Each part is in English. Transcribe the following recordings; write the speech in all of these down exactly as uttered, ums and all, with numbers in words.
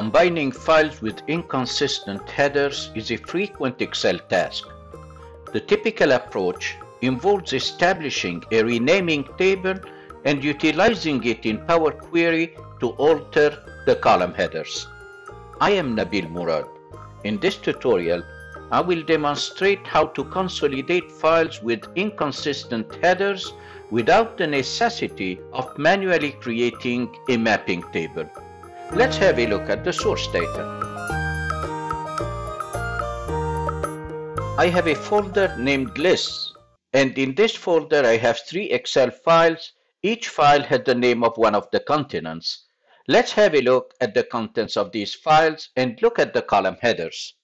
Combining files with inconsistent headers is a frequent Excel task. The typical approach involves establishing a renaming table and utilizing it in Power Query to alter the column headers. I am Nabil Murad. In this tutorial, I will demonstrate how to consolidate files with inconsistent headers without the necessity of manually creating a mapping table. Let's have a look at the source data. I have a folder named Lists, and in this folder I have three Excel files. Each file had the name of one of the continents. Let's have a look at the contents of these files and look at the column headers.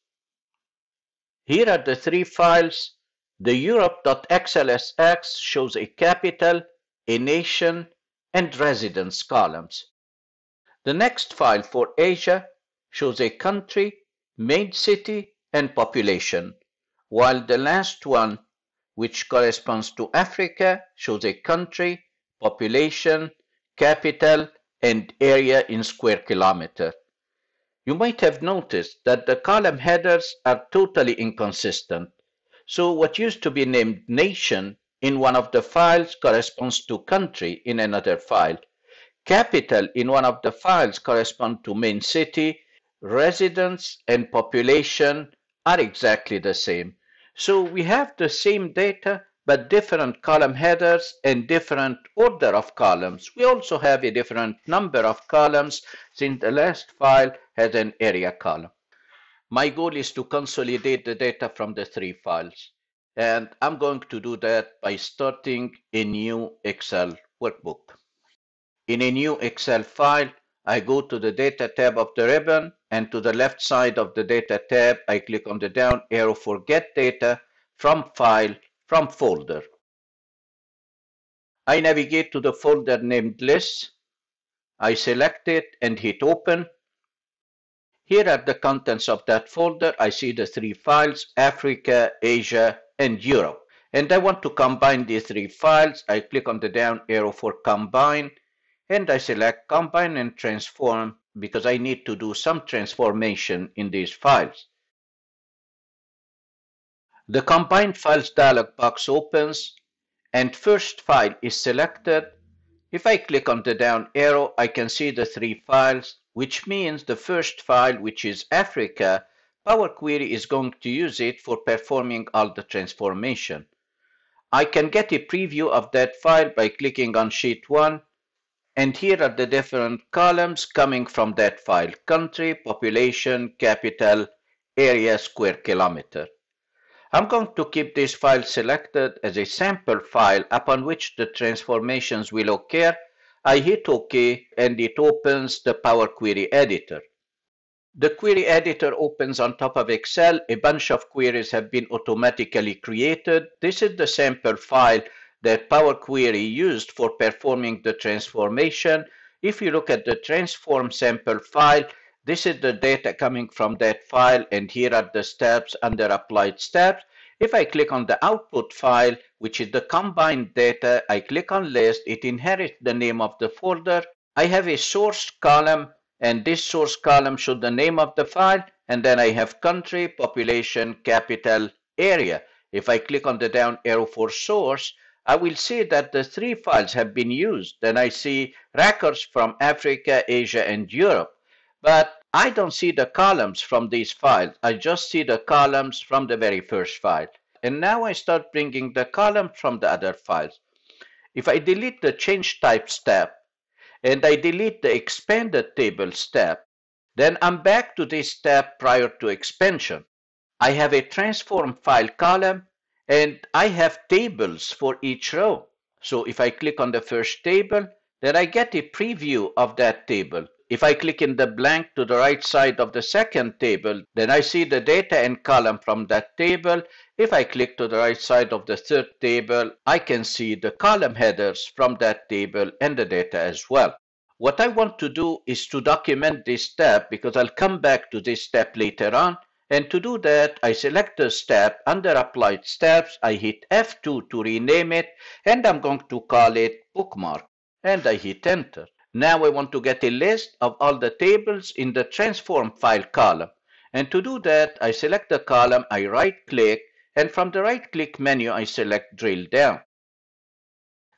Here are the three files. The Europe.xlsx shows a capital, a nation, and residence columns. The next file for Asia shows a country, main city, and population, while the last one, which corresponds to Africa, shows a country, population, capital, and area in square kilometer. You might have noticed that the column headers are totally inconsistent. So what used to be named nation in one of the files corresponds to country in another file. Capital in one of the files correspond to main city. Residence and population are exactly the same. So we have the same data but different column headers and different order of columns. We also have a different number of columns since the last file has an area column. My goal is to consolidate the data from the three files, and I'm going to do that by starting a new Excel workbook. In a new Excel file, I go to the Data tab of the ribbon, and to the left side of the Data tab, I click on the down arrow for Get Data from File from Folder. I navigate to the folder named Lists. I select it and hit Open. Here are the contents of that folder. I see the three files, Africa, Asia, and Europe. And I want to combine these three files. I click on the down arrow for Combine. And I select Combine and Transform because I need to do some transformation in these files. The Combine Files dialog box opens and first file is selected. If I click on the down arrow, I can see the three files, which means the first file, which is Africa, Power Query is going to use it for performing all the transformation. I can get a preview of that file by clicking on Sheet one. And here are the different columns coming from that file: country, population, capital, area, square kilometer. I'm going to keep this file selected as a sample file upon which the transformations will occur. I hit OK and it opens the Power Query editor. The query editor opens on top of Excel. A bunch of queries have been automatically created. This is the sample file that Power Query used for performing the transformation. If you look at the transform sample file, this is the data coming from that file, and here are the steps under applied steps. If I click on the output file, which is the combined data, I click on List, it inherits the name of the folder. I have a source column, and this source column shows the name of the file, and then I have country, population, capital, area. If I click on the down arrow for source, I will see that the three files have been used. Then I see records from Africa, Asia, and Europe. But I don't see the columns from these files. I just see the columns from the very first file. And now I start bringing the columns from the other files. If I delete the Change Type step and I delete the Expanded Table step, then I'm back to this step prior to expansion. I have a Transform File column, and I have tables for each row. So if I click on the first table, then I get a preview of that table. If I click in the blank to the right side of the second table, then I see the data and column from that table. If I click to the right side of the third table, I can see the column headers from that table and the data as well. What I want to do is to document this step because I'll come back to this step later on. And to do that, I select the step. Under Applied Steps, I hit F two to rename it, and I'm going to call it Bookmark, and I hit Enter. Now we want to get a list of all the tables in the transform file column. And to do that, I select the column, I right-click, and from the right-click menu, I select drill down.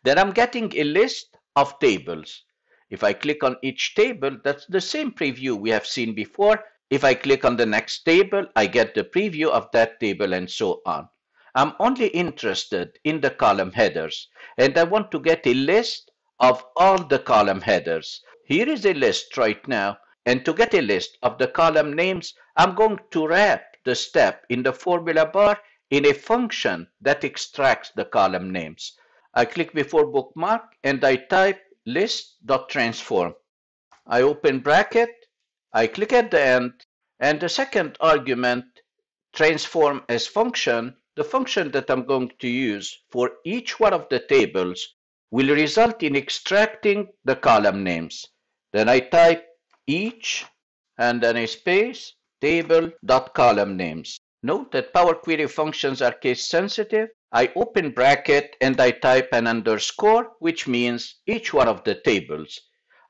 Then I'm getting a list of tables. If I click on each table, that's the same preview we have seen before. If I click on the next table, I get the preview of that table and so on. I'm only interested in the column headers, and I want to get a list of all the column headers. Here is a list right now, and to get a list of the column names, I'm going to wrap the step in the formula bar in a function that extracts the column names. I click before bookmark and I type list.transform. I open bracket, I click at the end, and the second argument, transform as function, the function that I'm going to use for each one of the tables, will result in extracting the column names. Then I type each and then a space table.column names. Note that Power Query functions are case sensitive. I open bracket and I type an underscore, which means each one of the tables.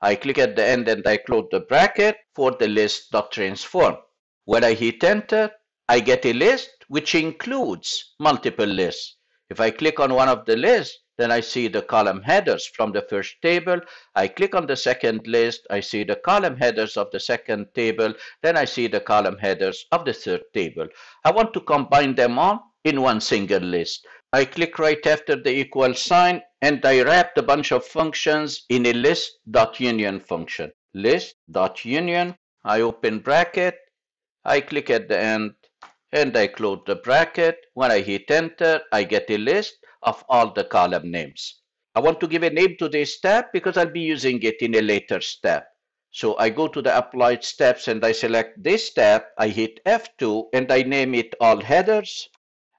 I click at the end and I close the bracket for the list.transform. When I hit enter, I get a list which includes multiple lists. If I click on one of the lists, then I see the column headers from the first table. I click on the second list, I see the column headers of the second table, then I see the column headers of the third table. I want to combine them all in one single list. I click right after the equal sign and I wrap the bunch of functions in a list.union function. List.union, I open bracket, I click at the end and I close the bracket. When I hit enter, I get a list of all the column names. I want to give a name to this step because I'll be using it in a later step. So I go to the applied steps and I select this step, I hit F two and I name it all headers.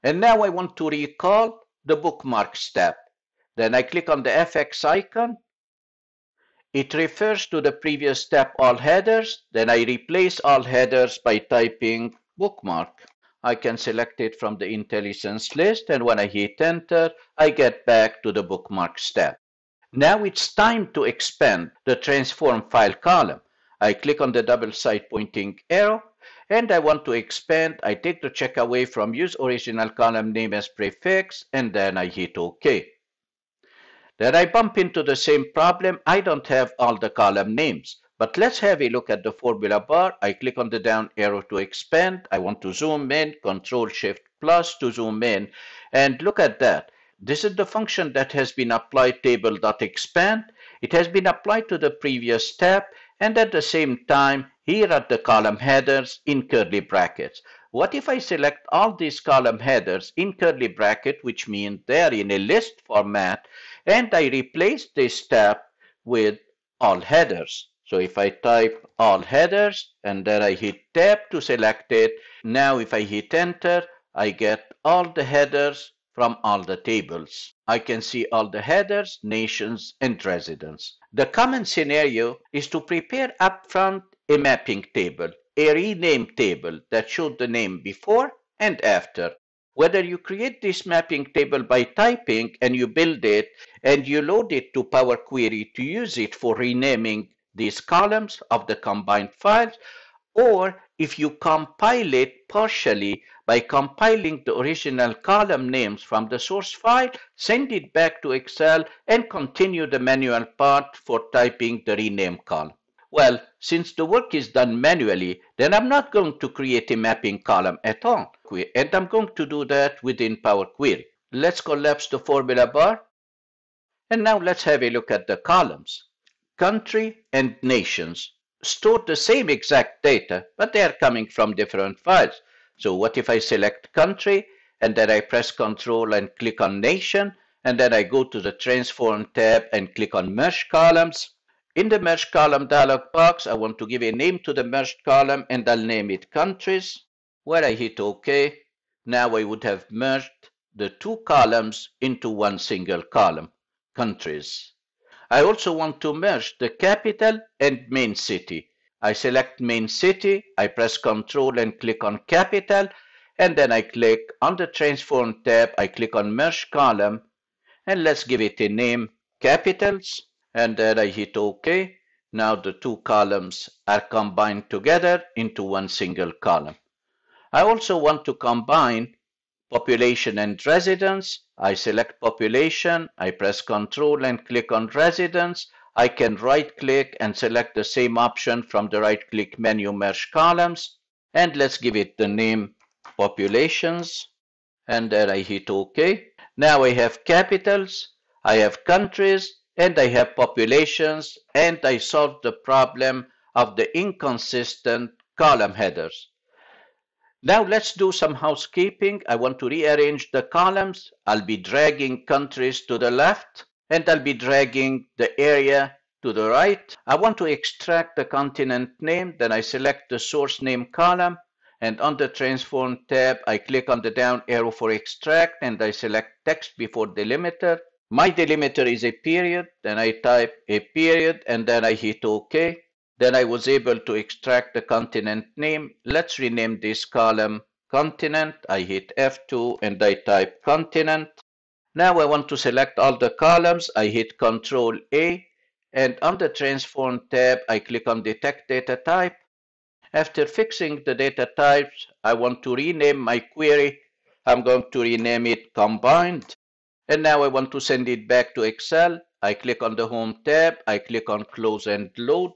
And now I want to recall the bookmark step. Then I click on the F X icon. It refers to the previous step all headers. Then I replace all headers by typing bookmark. I can select it from the IntelliSense list, and when I hit enter, I get back to the bookmark step. Now it's time to expand the transform file column. I click on the double side pointing arrow, and I want to expand. I take the check away from use original column name as prefix, and then I hit OK. Then I bump into the same problem. I don't have all the column names. But let's have a look at the formula bar. I click on the down arrow to expand. I want to zoom in, Control Shift plus to zoom in. And look at that. This is the function that has been applied, table.expand. It has been applied to the previous tab. And at the same time, here are the column headers in curly brackets. What if I select all these column headers in curly bracket, which means they are in a list format, and I replace this tab with all headers? So if I type all headers and then I hit tab to select it, now if I hit enter, I get all the headers from all the tables. I can see all the headers, nations, and residents. The common scenario is to prepare upfront a mapping table, a rename table that showed the name before and after. Whether you create this mapping table by typing and you build it and you load it to Power Query to use it for renaming these columns of the combined files, or if you compile it partially by compiling the original column names from the source file, send it back to Excel and continue the manual part for typing the rename column. Well, since the work is done manually, then I'm not going to create a mapping column at all, and I'm going to do that within Power Query. Let's collapse the formula bar, and now let's have a look at the columns. Country and nations store the same exact data, but they are coming from different files. So what if I select country and then I press Control and click on nation, and then I go to the transform tab and click on merge columns. In the merge column dialog box, I want to give a name to the merged column and I'll name it countries. When I hit OK, now I would have merged the two columns into one single column, countries. I also want to merge the capital and main city. I select main city, I press Control and click on capital, and then I click on the transform tab, I click on merge column, and let's give it a name, capitals, and then I hit OK. Now the two columns are combined together into one single column. I also want to combine population and residence. I select population, I press Ctrl and click on residence. I can right click and select the same option from the right click menu, merge columns, and let's give it the name populations, and then I hit OK. Now I have capitals, I have countries, and I have populations, and I solved the problem of the inconsistent column headers. Now let's do some housekeeping. I want to rearrange the columns. I'll be dragging countries to the left, and I'll be dragging the area to the right. I want to extract the continent name, then I select the source name column, and on the transform tab, I click on the down arrow for extract, and I select text before delimiter. My delimiter is a period, then I type a period, and then I hit OK. Then I was able to extract the continent name. Let's rename this column continent. I hit F two, and I type continent. Now I want to select all the columns. I hit Ctrl A, and on the Transform tab, I click on Detect Data Type. After fixing the data types, I want to rename my query. I'm going to rename it Combined. And now I want to send it back to Excel. I click on the Home tab. I click on Close and Load.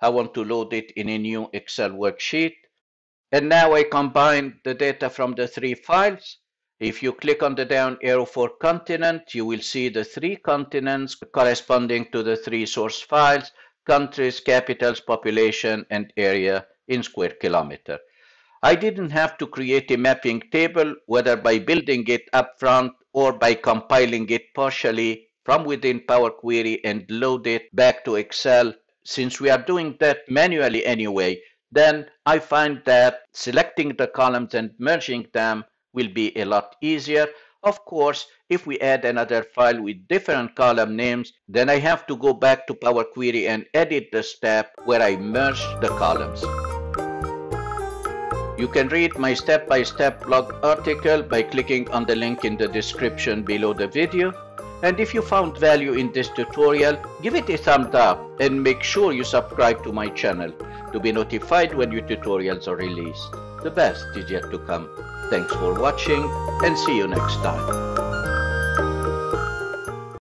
I want to load it in a new Excel worksheet. And now I combine the data from the three files. If you click on the down arrow for continent, you will see the three continents corresponding to the three source files, countries, capitals, population, and area in square kilometer. I didn't have to create a mapping table, whether by building it up front or by compiling it partially from within Power Query and load it back to Excel. Since we are doing that manually anyway, then I find that selecting the columns and merging them will be a lot easier. Of course, if we add another file with different column names, then I have to go back to Power Query and edit the step where I merged the columns. You can read my step-by-step blog article by clicking on the link in the description below the video. And if you found value in this tutorial, give it a thumbs up and make sure you subscribe to my channel to be notified when new tutorials are released. The best is yet to come. Thanks for watching, and see you next time.